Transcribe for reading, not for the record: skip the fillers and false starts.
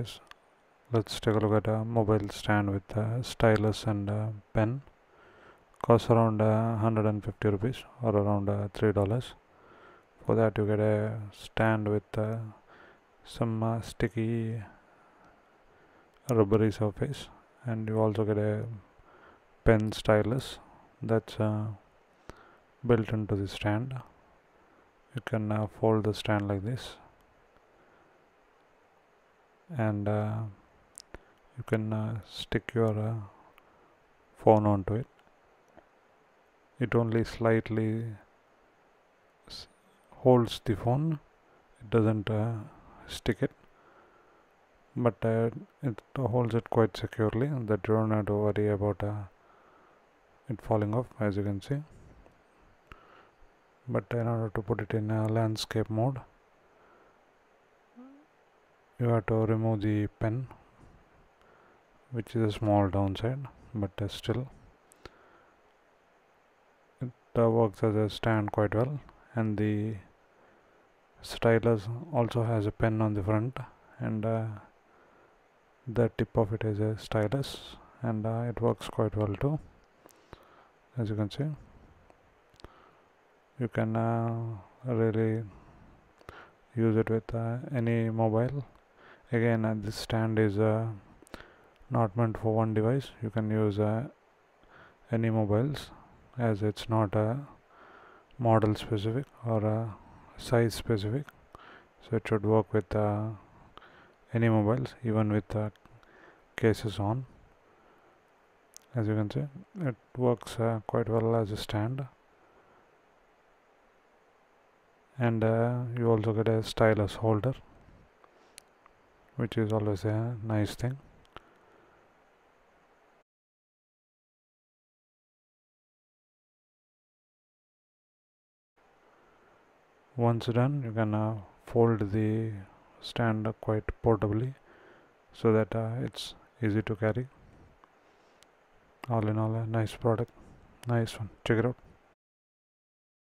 Yes, let's take a look at a mobile stand with a stylus and a pen. Costs around 150 rupees or around $3. For that you get a stand with some sticky rubbery surface, and you also get a pen stylus that's built into the stand. You can fold the stand like this, and you can stick your phone onto it. It only slightly holds the phone, it doesn't stick it, but it holds it quite securely, that you don't have to worry about it falling off, as you can see. But in order to put it in landscape mode, you have to remove the pen, which is a small downside, but still it works as a stand quite well. And the stylus also has a pen on the front, and the tip of it is a stylus, and it works quite well too, as you can see. You can really use it with any mobile. Again, this stand is not meant for one device. You can use any mobiles, as it's not model specific or size specific, so it should work with any mobiles, even with cases on. As you can see, it works quite well as a stand. And you also get a stylus holder, which is always a nice thing. Once done, you can fold the stand quite portably, so that it's easy to carry. All in all, a nice product, nice one. Check it out.